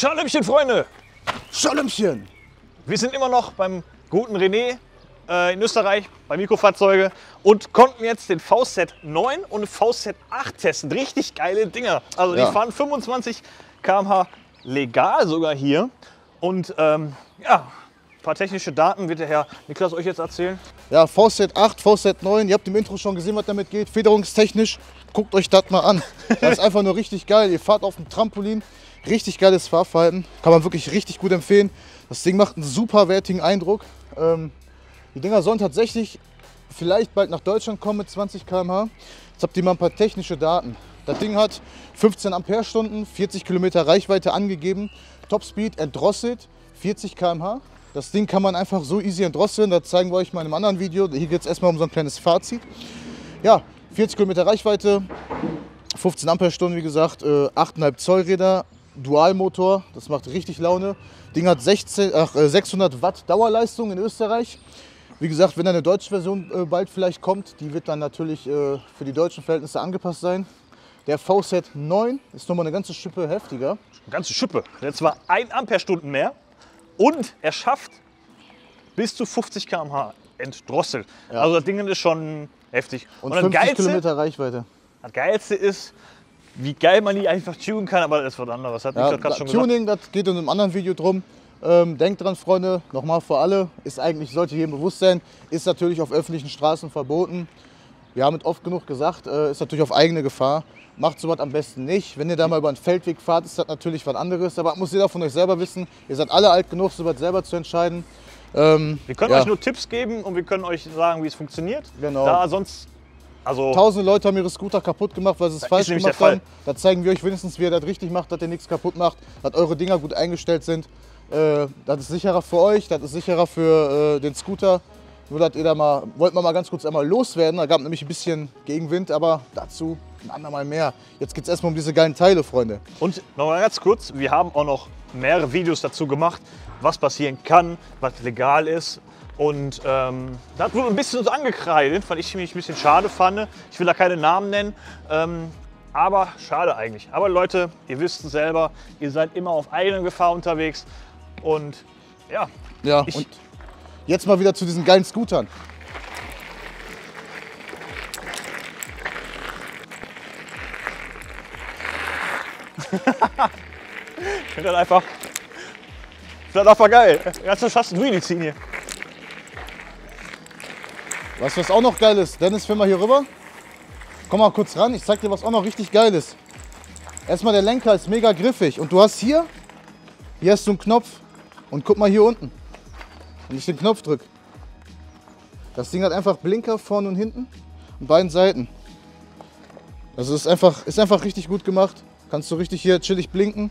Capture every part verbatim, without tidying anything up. Schalömchen, Freunde! Schalömchen! Wir sind immer noch beim guten René äh, in Österreich, bei Mikrofahrzeuge, und konnten jetzt den V S E T T neun und V S E T T acht testen. Richtig geile Dinger. Also ja, die fahren fünfundzwanzig Kilometer pro Stunde legal sogar hier. Und ähm, ja, ein paar technische Daten wird der Herr Niklas euch jetzt erzählen. Ja, V S E T T acht, V S E T T neun, ihr habt im Intro schon gesehen, was damit geht. Federungstechnisch, guckt euch das mal an. Das ist einfach nur richtig geil. Ihr fahrt auf dem Trampolin. Richtig geiles Fahrverhalten. Kann man wirklich richtig gut empfehlen. Das Ding macht einen super wertigen Eindruck. Ähm, die Dinger sollen tatsächlich vielleicht bald nach Deutschland kommen mit zwanzig Kilometer pro Stunde. Jetzt habt ihr mal ein paar technische Daten. Das Ding hat fünfzehn Ampere Stunden, vierzig Kilometer Reichweite angegeben. Topspeed entdrosselt vierzig Kilometer pro Stunde. Das Ding kann man einfach so easy entdrosseln. Das zeigen wir euch mal in einem anderen Video. Hier geht es erstmal um so ein kleines Fazit. Ja, vierzig Kilometer Reichweite, fünfzehn Ampere Stunden, wie gesagt, acht Komma fünf Zoll Räder. Dualmotor, das macht richtig Laune. Ding hat sechshundert Watt Dauerleistung in Österreich. Wie gesagt, wenn eine deutsche Version äh, bald vielleicht kommt, die wird dann natürlich äh, für die deutschen Verhältnisse angepasst sein. Der V S E T T neun ist nochmal eine ganze Schippe heftiger. Eine ganze Schippe. Jetzt war ein Ampere Stunden mehr und er schafft bis zu fünfzig Kilometer pro Stunde entdrosselt. Ja. Also das Ding ist schon heftig. Und, und fünfzig Kilometer Reichweite. Das Geilste ist, wie geil man die einfach tunen kann, aber das ist was anderes. Hat ja, das schon Tuning, gesagt. Das geht in einem anderen Video drum. Ähm, denkt dran, Freunde, nochmal für alle, ist eigentlich, sollte jedem bewusst sein, ist natürlich auf öffentlichen Straßen verboten. Wir haben es oft genug gesagt, äh, ist natürlich auf eigene Gefahr. Macht sowas am besten nicht. Wenn ihr da mal über einen Feldweg fahrt, ist das natürlich was anderes. Aber muss jeder von euch selber wissen. Ihr seid alle alt genug, sowas selber zu entscheiden. Ähm, wir können ja euch nur Tipps geben und wir können euch sagen, wie es funktioniert. Genau. Da sonst Also, Tausende Leute haben ihre Scooter kaputt gemacht, weil sie es falsch gemacht haben. Da zeigen wir euch wenigstens, wie ihr das richtig macht, dass ihr nichts kaputt macht, dass eure Dinger gut eingestellt sind. Äh, das ist sicherer für euch, das ist sicherer für äh, den Scooter. Nur, dass ihr da mal, wollten wir mal ganz kurz einmal loswerden. Da gab nämlich ein bisschen Gegenwind, aber dazu ein andermal mehr. Jetzt geht es erstmal um diese geilen Teile, Freunde. Und nochmal ganz kurz, wir haben auch noch mehrere Videos dazu gemacht, was passieren kann, was legal ist. Und ähm, das wurde ein bisschen uns angekreidet, weil ich mich ein bisschen schade fand. Ich will da keine Namen nennen, ähm, aber schade eigentlich. Aber Leute, ihr wisst es selber, ihr seid immer auf eigene Gefahr unterwegs. Und ja. Ja, ich und jetzt mal wieder zu diesen geilen Scootern. Ich finde das einfach, das einfach geil. Ganz fast ein Wheelie ziehen hier. Weißt du, was auch noch geil ist? Dennis, film mal hier rüber. Komm mal kurz ran, ich zeig dir, was auch noch richtig geil ist. Erstmal, der Lenker ist mega griffig. Und du hast hier, hier hast du einen Knopf. Und guck mal hier unten. Wenn ich den Knopf drücke. Das Ding hat einfach Blinker vorne und hinten. An beiden Seiten. Also ist einfach, ist einfach richtig gut gemacht. Kannst du richtig hier chillig blinken.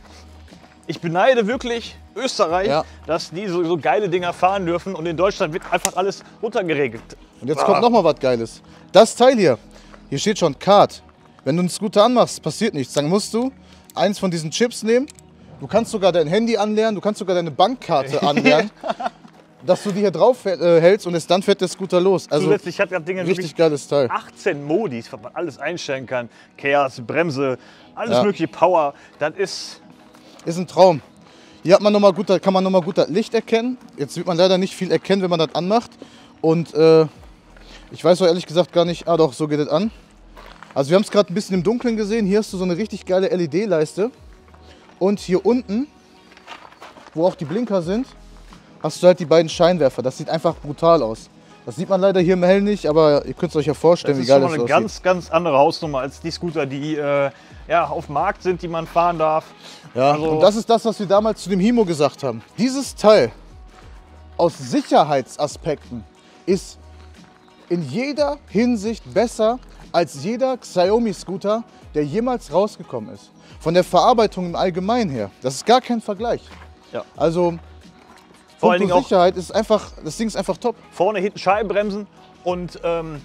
Ich beneide wirklich Österreich, ja, dass die so, so geile Dinger fahren dürfen und in Deutschland wird einfach alles runtergeregelt. Und jetzt ah. kommt noch mal was Geiles. Das Teil hier, hier steht schon Kart. Wenn du einen Scooter anmachst, passiert nichts. Dann musst du eins von diesen Chips nehmen. Du kannst sogar dein Handy anlernen, du kannst sogar deine Bankkarte anlernen, dass du die hier drauf äh, hältst und jetzt dann fährt der Scooter los. Also zusätzlich hat das Ding richtig geiles Teil. achtzehn Modis, was man alles einstellen kann. Chaos, Bremse, alles ja. mögliche Power. Das ist... Ist ein Traum. Hier hat man noch mal gut, da kann man nochmal gut das Licht erkennen. Jetzt wird man leider nicht viel erkennen, wenn man das anmacht. Und äh, ich weiß auch ehrlich gesagt gar nicht, ah doch, so geht das an. Also wir haben es gerade ein bisschen im Dunkeln gesehen. Hier hast du so eine richtig geile L E D-Leiste. Und hier unten, wo auch die Blinker sind, hast du halt die beiden Scheinwerfer. Das sieht einfach brutal aus. Das sieht man leider hier im Hell nicht, aber ihr könnt es euch ja vorstellen, wie geil das aussieht. Das ist eine ganz, ganz andere Hausnummer als die Scooter, die äh, ja, auf dem Markt sind, die man fahren darf. Ja, also und das ist das, was wir damals zu dem Himo gesagt haben. Dieses Teil aus Sicherheitsaspekten ist in jeder Hinsicht besser als jeder Xiaomi-Scooter, der jemals rausgekommen ist. Von der Verarbeitung im Allgemeinen her. Das ist gar kein Vergleich. Ja. Also... Vor allen Dingen auch Sicherheit ist einfach, das Ding ist einfach top. Vorne, hinten Scheibenbremsen und ähm,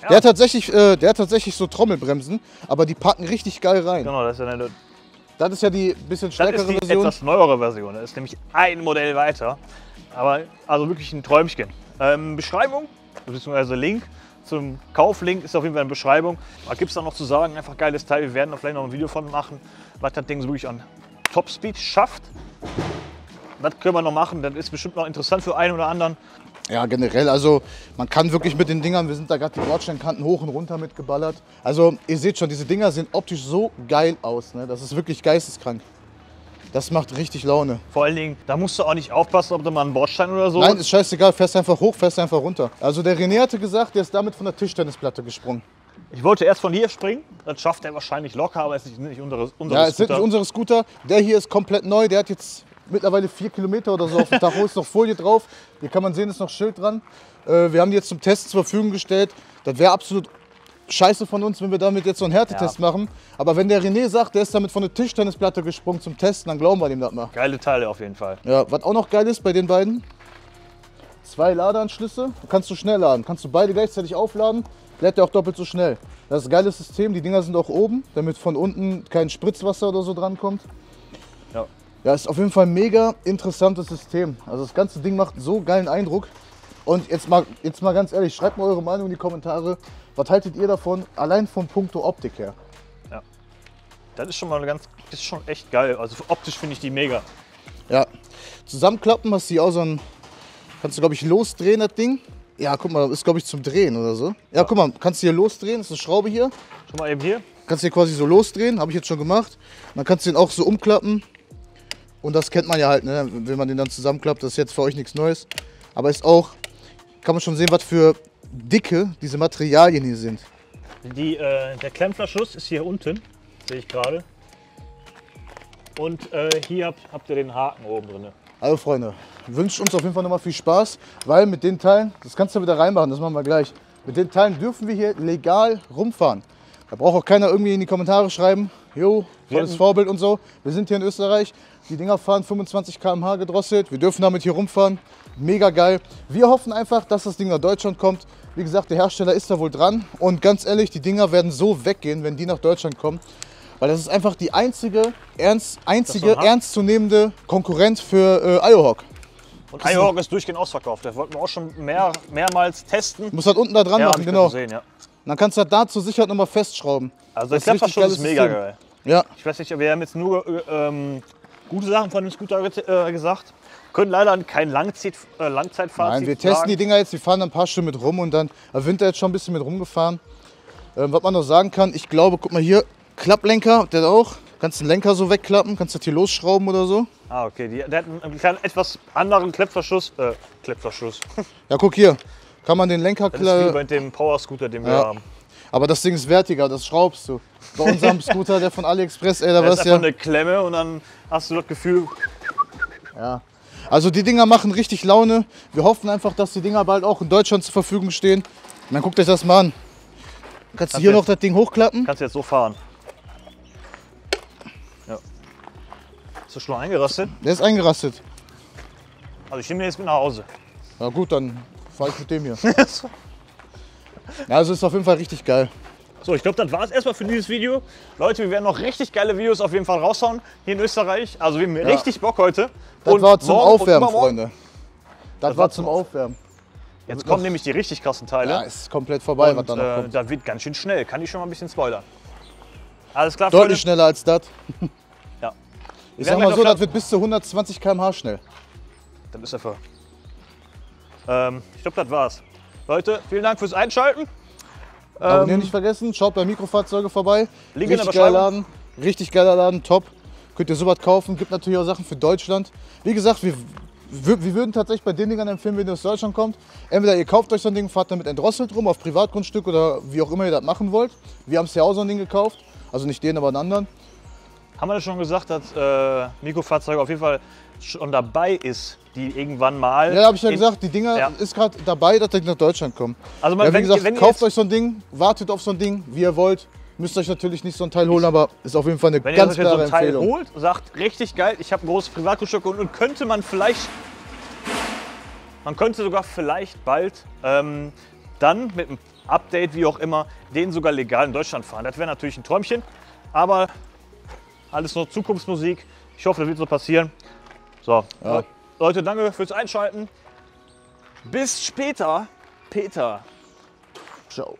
ja. der, hat tatsächlich, äh, der hat tatsächlich so Trommelbremsen, aber die packen richtig geil rein. Genau, das ist ja eine, das ist ja die bisschen stärkere Version. Das ist die Version. Etwas neuere Version, das ist nämlich ein Modell weiter. Aber also wirklich ein Träumchen. Ähm, Beschreibung, beziehungsweise Link zum Kauflink ist auf jeden Fall eine Beschreibung. Was gibt es da noch zu sagen? Einfach geiles Teil, wir werden da vielleicht noch ein Video von machen, was das Ding so wirklich an Topspeed schafft. Das können wir noch machen, das ist bestimmt noch interessant für einen oder anderen. Ja, generell, also man kann wirklich mit den Dingern, wir sind da gerade die Bordsteinkanten hoch und runter mitgeballert. Also ihr seht schon, diese Dinger sehen optisch so geil aus, ne? Das ist wirklich geisteskrank. Das macht richtig Laune. Vor allen Dingen, da musst du auch nicht aufpassen, ob du mal einen Bordstein oder so... Nein, ist scheißegal, fährst einfach hoch, fährst einfach runter. Also der René hatte gesagt, der ist damit von der Tischtennisplatte gesprungen. Ich wollte erst von hier springen, das schafft er wahrscheinlich locker, aber es ist nicht unsere Scooter. Ja, es sind nicht unsere Scooter. Der hier ist komplett neu, der hat jetzt... mittlerweile vier Kilometer oder so auf dem Tacho, ist noch Folie drauf. Hier kann man sehen, ist noch Schild dran. Äh, wir haben die jetzt zum Test zur Verfügung gestellt. Das wäre absolut scheiße von uns, wenn wir damit jetzt so einen Härtetest ja. machen. Aber wenn der René sagt, der ist damit von der Tischtennisplatte gesprungen zum Testen, dann glauben wir dem das mal. Geile Teile auf jeden Fall. Ja, was auch noch geil ist bei den beiden, zwei Ladeanschlüsse. Da kannst du schnell laden. Kannst du beide gleichzeitig aufladen, lädt der auch doppelt so schnell. Das ist ein geiles System. Die Dinger sind auch oben, damit von unten kein Spritzwasser oder so dran kommt. Ja. Ja, ist auf jeden Fall ein mega interessantes System. Also das ganze Ding macht so geilen Eindruck. Und jetzt mal, jetzt mal ganz ehrlich, schreibt mal eure Meinung in die Kommentare. Was haltet ihr davon, allein vom Punkto Optik her? Ja, das ist schon mal ganz, ist schon echt geil. Also optisch finde ich die mega. Ja, zusammenklappen hast du hier auch so ein, kannst du glaube ich losdrehen das Ding. Ja, guck mal, ist glaube ich zum Drehen oder so. Ja, guck mal, kannst du hier losdrehen, ist eine Schraube hier. Schon mal eben hier. Kannst du hier quasi so losdrehen, habe ich jetzt schon gemacht. Und dann kannst du den auch so umklappen. Und das kennt man ja halt, ne? Wenn man den dann zusammenklappt, das ist jetzt für euch nichts Neues. Aber ist auch, kann man schon sehen, was für dicke diese Materialien hier sind. Die, äh, der Klemmverschluss ist hier unten, sehe ich gerade. Und äh, hier habt, habt ihr den Haken oben drin. Also Freunde, wünscht uns auf jeden Fall nochmal viel Spaß, weil mit den Teilen, das kannst du wieder reinmachen, das machen wir gleich. Mit den Teilen dürfen wir hier legal rumfahren. Da braucht auch keiner irgendwie in die Kommentare schreiben, jo, tolles Vorbild und so. Wir sind hier in Österreich, die Dinger fahren fünfundzwanzig Kilometer pro Stunde gedrosselt, wir dürfen damit hier rumfahren, mega geil. Wir hoffen einfach, dass das Ding nach Deutschland kommt. Wie gesagt, der Hersteller ist da wohl dran und ganz ehrlich, die Dinger werden so weggehen, wenn die nach Deutschland kommen. Weil das ist einfach die einzige, ernst, einzige ernstzunehmende Konkurrenz für äh, Iohawk. Und Iohawk ist durchgehend ausverkauft, das wollten wir auch schon mehr, mehrmals testen. Muss halt unten da dran ja, machen, genau. Sehen, ja. Und dann kannst du das da zur Sicherheit nochmal festschrauben. Also der Klappverschluss ist, ist mega geil. Ja. Ich weiß nicht, wir haben jetzt nur ähm, gute Sachen von dem Scooter äh, gesagt. Können leider kein Langzeit, äh, Langzeitfazit Nein, wir tragen. testen die Dinger jetzt, wir fahren dann ein paar Stunden mit rum und dann äh, Winter jetzt schon ein bisschen mit rumgefahren. Ähm, was man noch sagen kann, ich glaube, guck mal hier, Klapplenker, der auch. Kannst den Lenker so wegklappen, kannst das hier losschrauben oder so. Ah, okay, die, der hat einen kleinen, etwas anderen Kleppverschluss. Äh, Kleppverschluss. Ja, guck hier. Kann man den Lenker klar. Das ist wie bei dem Power-Scooter, den wir ja. haben. Aber das Ding ist wertiger, das schraubst du. Bei unserem Scooter, der von AliExpress, ey, da war es ja eine Klemme und dann hast du das Gefühl. Ja. Also die Dinger machen richtig Laune. Wir hoffen einfach, dass die Dinger bald auch in Deutschland zur Verfügung stehen. Und dann guckt euch das mal an. Kannst du hier noch das Ding hochklappen? Kannst du jetzt so fahren. Ja. Ist das schon eingerastet? Der ist eingerastet. Also ich nehme den jetzt mit nach Hause. Na gut, dann. Falsch mit dem hier. Ja, also ist auf jeden Fall richtig geil. So, ich glaube, das war es erstmal für dieses Video. Leute, wir werden noch richtig geile Videos auf jeden Fall raushauen hier in Österreich. Also wir haben ja. richtig Bock heute. Das und war zum Aufwärmen, Freunde. Das, das war zum Aufwärmen. Jetzt kommen nämlich die richtig krassen Teile. Ja, ist komplett vorbei, und, was da noch kommt. Äh, das wird ganz schön schnell. Kann ich schon mal ein bisschen spoilern. Alles klar, Freunde. Deutlich schneller als das. Ja. Ich sag mal so, das wird bis zu hundertzwanzig Kilometer pro Stunde schnell. Dann ist er für. Ähm, ich glaube, das war's. Leute, vielen Dank fürs Einschalten. Ähm, Abonnieren nicht vergessen, schaut bei Mikrofahrzeuge vorbei. Link in der Beschreibung. Richtig geiler Laden, richtig geiler Laden, top. Könnt ihr sowas kaufen, gibt natürlich auch Sachen für Deutschland. Wie gesagt, wir, wir würden tatsächlich bei den Dingern empfehlen, wenn ihr aus Deutschland kommt. Entweder ihr kauft euch so ein Ding, fahrt damit entdrosselt rum auf Privatgrundstück oder wie auch immer ihr das machen wollt. Wir haben es ja auch so ein Ding gekauft, also nicht den, aber einen anderen. Haben wir das schon gesagt, dass äh, Mikrofahrzeuge auf jeden Fall schon dabei ist, die irgendwann mal... Ja, habe ich ja gesagt, die Dinger ja. ist gerade dabei, dass die nach Deutschland kommen. Also man, ja, wie wenn, gesagt, wenn kauft euch so ein Ding, wartet auf so ein Ding, wie ihr wollt. Müsst euch natürlich nicht so ein Teil holen, aber ist auf jeden Fall eine wenn ganz klare Empfehlung. Wenn ihr so ein Teil Empfehlung. holt, sagt, richtig geil, ich habe ein großes Privatgrundstück und könnte man vielleicht... Man könnte sogar vielleicht bald ähm, dann mit einem Update, wie auch immer, den sogar legal in Deutschland fahren. Das wäre natürlich ein Träumchen, aber... Alles nur Zukunftsmusik. Ich hoffe, das wird so passieren. So, ja. Leute, danke fürs Einschalten. Bis später, Peter. Ciao.